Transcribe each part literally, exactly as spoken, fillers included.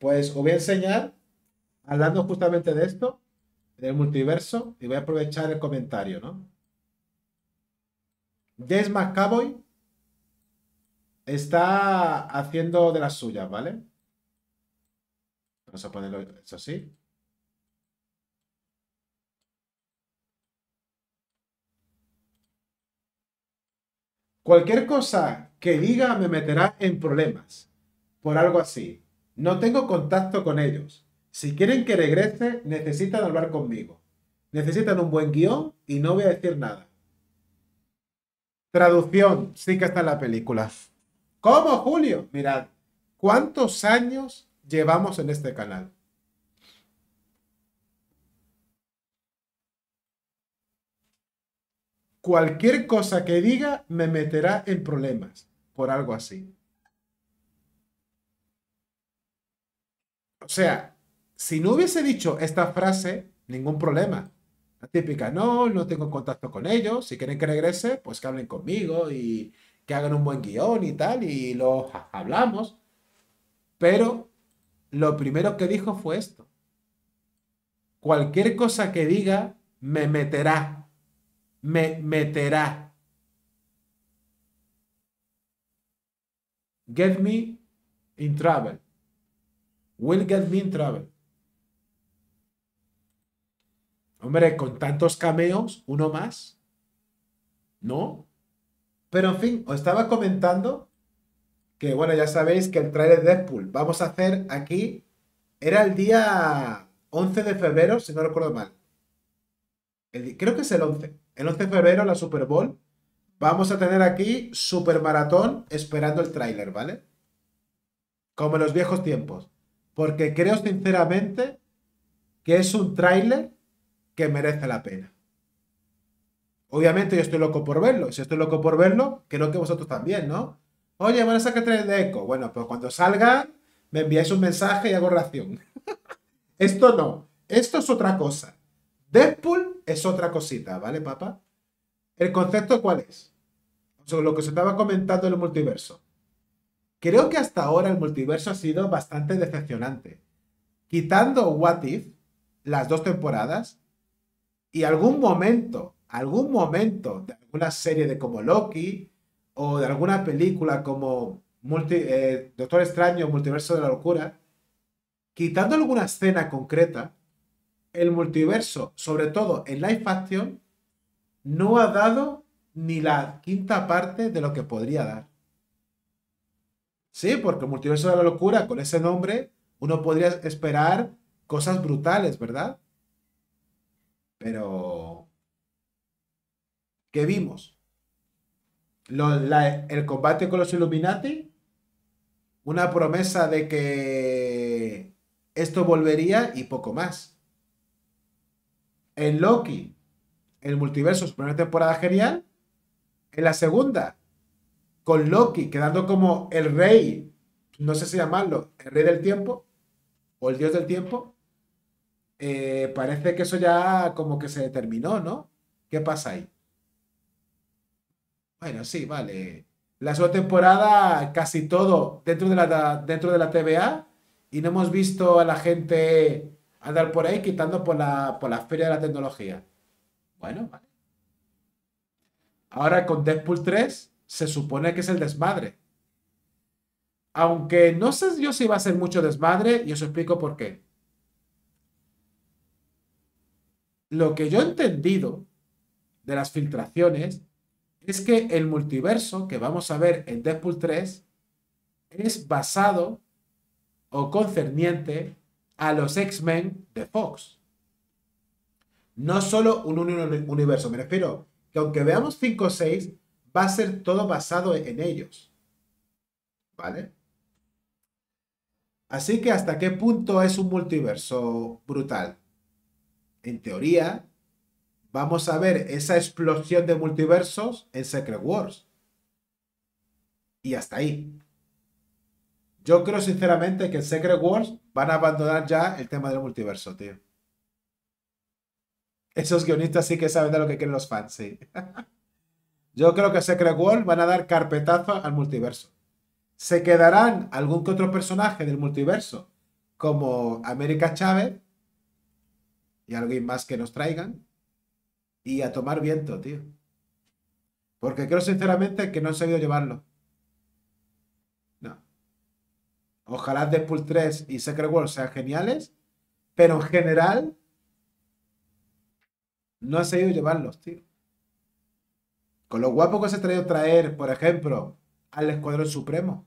pues os voy a enseñar, hablando justamente de esto, del multiverso, y voy a aprovechar el comentario, ¿no? James McAvoy está haciendo de las suyas, ¿vale? Vamos a ponerlo eso así. Cualquier cosa que diga me meterá en problemas, por algo así. No tengo contacto con ellos. Si quieren que regrese, necesitan hablar conmigo. Necesitan un buen guión y no voy a decir nada. Traducción, sí que está en la película. ¿Cómo, Julio? Mirad, ¿cuántos años llevamos en este canal? Cualquier cosa que diga me meterá en problemas, por algo así. O sea, si no hubiese dicho esta frase, ningún problema. La típica, no, no tengo contacto con ellos, si quieren que regrese, pues que hablen conmigo y que hagan un buen guión y tal, y lo hablamos. Pero lo primero que dijo fue esto. Cualquier cosa que diga me meterá. Me meterá. Get me in trouble. Will get me in trouble. Hombre, con tantos cameos, uno más. ¿No? Pero en fin, os estaba comentando que, bueno, ya sabéis que el trailer de Deadpool vamos a hacer aquí. Era el día once de febrero, si no recuerdo mal. El, creo que es el once. El once de febrero, la Super Bowl, vamos a tener aquí Super Maratón esperando el tráiler, ¿vale? Como en los viejos tiempos. Porque creo sinceramente que es un tráiler que merece la pena. Obviamente yo estoy loco por verlo. Si estoy loco por verlo, creo que vosotros también, ¿no? Oye, van a sacar tráiler de Echo. Bueno, pues cuando salga, me enviáis un mensaje y hago reacción. Esto no. Esto es otra cosa. Deadpool es otra cosita, ¿vale, papá? ¿El concepto cuál es? O sea, lo que se estaba comentando en el multiverso. Creo que hasta ahora el multiverso ha sido bastante decepcionante. Quitando What If, las dos temporadas, y algún momento, algún momento de alguna serie de como Loki, o de alguna película como multi, eh, Doctor Extraño, Multiverso de la Locura, quitando alguna escena concreta, el multiverso, sobre todo en live action, no ha dado ni la quinta parte de lo que podría dar. Sí, porque el multiverso de la locura, con ese nombre, uno podría esperar cosas brutales, ¿verdad? Pero... ¿qué vimos? Lo, la, el combate con los Illuminati, una promesa de que esto volvería y poco más. En Loki, el multiverso, su primera temporada genial. En la segunda, con Loki quedando como el rey, no sé si llamarlo, el rey del tiempo, o el dios del tiempo, eh, parece que eso ya como que se terminó, ¿no? ¿Qué pasa ahí? Bueno, sí, vale. La segunda temporada, casi todo dentro de la, dentro de la T V A, y no hemos visto a la gente... andar por ahí quitando por la, por la feria de la tecnología. Bueno, vale. Ahora con Deadpool tres se supone que es el desmadre. Aunque no sé yo si va a ser mucho desmadre y os explico por qué. Lo que yo he entendido de las filtraciones es que el multiverso que vamos a ver en Deadpool tres es basado o concerniente a los X-Men de Fox. No solo un universo, me refiero, que aunque veamos cinco o seis, va a ser todo basado en ellos. ¿Vale? Así que ¿hasta qué punto es un multiverso brutal? En teoría, vamos a ver esa explosión de multiversos en Secret Wars. Y hasta ahí. Yo creo sinceramente que en Secret Wars van a abandonar ya el tema del multiverso, tío. Esos guionistas sí que saben de lo que quieren los fans, sí. Yo creo que en Secret Wars van a dar carpetazo al multiverso. Se quedarán algún que otro personaje del multiverso como América Chávez y alguien más que nos traigan y a tomar viento, tío. Porque creo sinceramente que no han sabido llevarlo. No. Ojalá Deadpool tres y Secret Wars sean geniales, pero en general no han sabido llevarlos, tío. Con lo guapo que se ha traído traer, por ejemplo, al Escuadrón Supremo.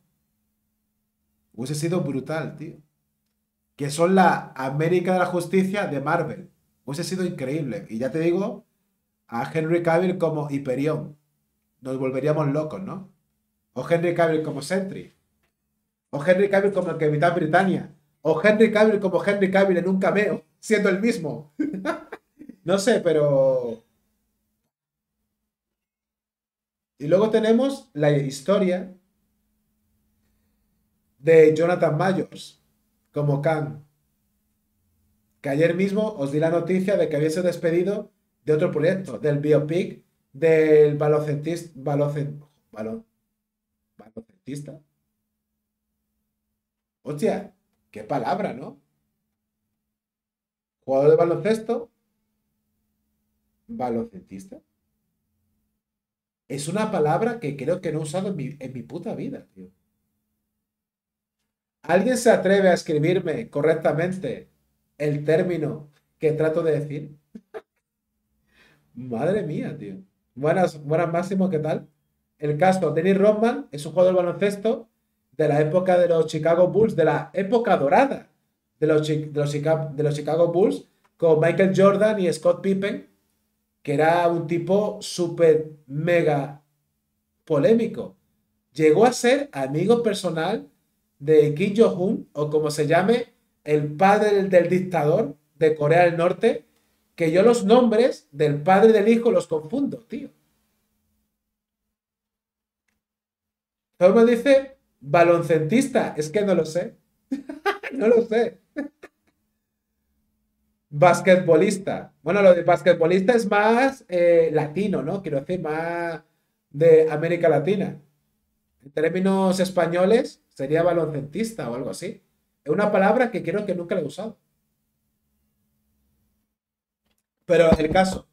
Hubiese sido brutal, tío. Que son la América de la Justicia de Marvel. Hubiese sido increíble. Y ya te digo, a Henry Cavill como Hyperion. Nos volveríamos locos, ¿no? O Henry Cavill como Sentry. O Henry Cavill como el Capitán Britannia. O Henry Cavill como Henry Cavill en un cameo, siendo el mismo. No sé, pero... Y luego tenemos la historia de Jonathan Majors como Khan, que ayer mismo os di la noticia de que había sido despedido de otro proyecto, del biopic del baloncestista, balonc, balon, baloncestista. Hostia, qué palabra, ¿no? Jugador de baloncesto, baloncestista. Es una palabra que creo que no he usado en mi, en mi puta vida, tío. ¿Alguien se atreve a escribirme correctamente el término que trato de decir? Madre mía, tío. Buenas, buenas Máximo, ¿qué tal? El caso, Dennis Rodman es un jugador de baloncesto de la época de los Chicago Bulls, de la época dorada de los, de los, de los Chicago Bulls, con Michael Jordan y Scott Pippen, que era un tipo súper mega polémico. Llegó a ser amigo personal de Kim Jong-un, o como se llame, el padre del dictador de Corea del Norte, que yo los nombres del padre y del hijo los confundo, tío. Todo me dice baloncentista, es que no lo sé. No lo sé. Basquetbolista. Bueno, lo de basquetbolista es más eh, latino, ¿no? Quiero decir, más de América Latina. En términos españoles, sería baloncentista o algo así. Es una palabra que creo que nunca la he usado. Pero el caso.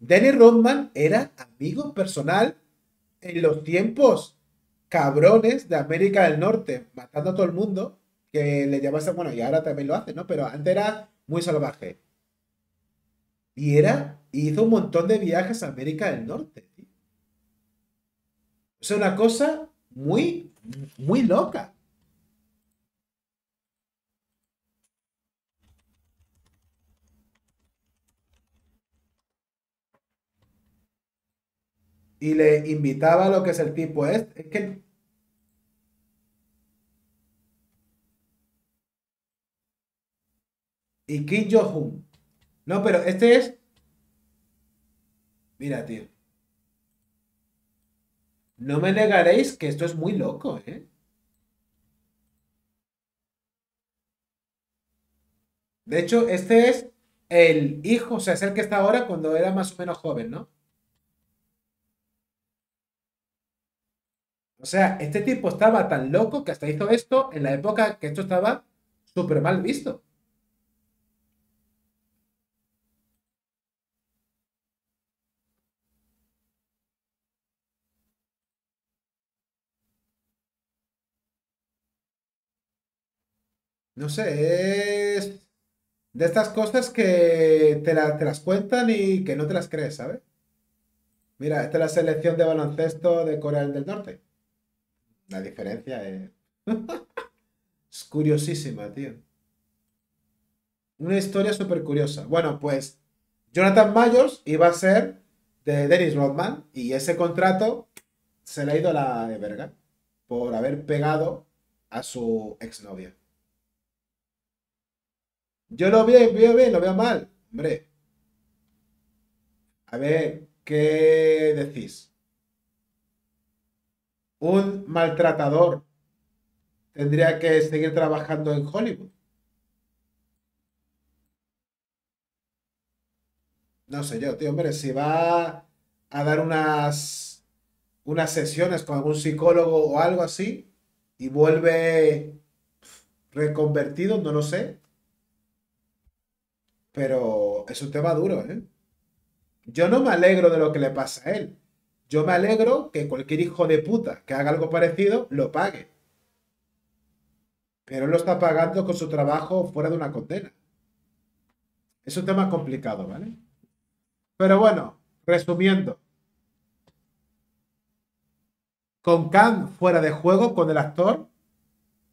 Dennis Rodman era amigo personal en los tiempos cabrones de América del Norte, matando a todo el mundo, que le llamase, bueno, y ahora también lo hace, ¿no? Pero antes era muy salvaje. Y era, hizo un montón de viajes a América del Norte, tío. O sea, una cosa muy, muy loca. Y le invitaba a lo que es el tipo este. Es que... Y Kim Jong-un. No, pero este es... Mira, tío. No me negaréis que esto es muy loco, ¿eh? De hecho, este es el hijo, o sea, es el que está ahora cuando era más o menos joven, ¿no? O sea, este tipo estaba tan loco que hasta hizo esto en la época que esto estaba súper mal visto. No sé, es de estas cosas que te, la, te las cuentan y que no te las crees, ¿sabes? Mira, esta es la selección de baloncesto de Corea del Norte. La diferencia es... Es curiosísima, tío. Una historia súper curiosa. Bueno, pues Jonathan Majors iba a ser de Dennis Rodman y ese contrato se le ha ido a la de verga por haber pegado a su exnovia. Yo lo veo bien, bien, lo veo mal. Hombre. A ver, ¿qué decís? ¿Un maltratador tendría que seguir trabajando en Hollywood? No sé yo, tío, hombre, si va a dar unas, unas sesiones con algún psicólogo o algo así y vuelve reconvertidos, no lo sé. Pero es un tema duro, ¿eh? Yo no me alegro de lo que le pasa a él. Yo me alegro que cualquier hijo de puta que haga algo parecido lo pague. Pero él lo está pagando con su trabajo fuera de una condena. Es un tema complicado, ¿vale? Pero bueno, resumiendo. Con Khan fuera de juego, con el actor,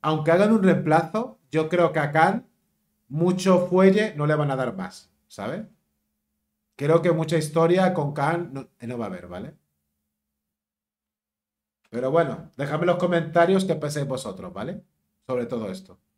aunque hagan un reemplazo, yo creo que a Khan mucho fuelle no le van a dar más, ¿sabes? Creo que mucha historia con Khan no, no va a haber, ¿vale? Pero bueno, dejadme en los comentarios qué pensáis vosotros, ¿vale? Sobre todo esto.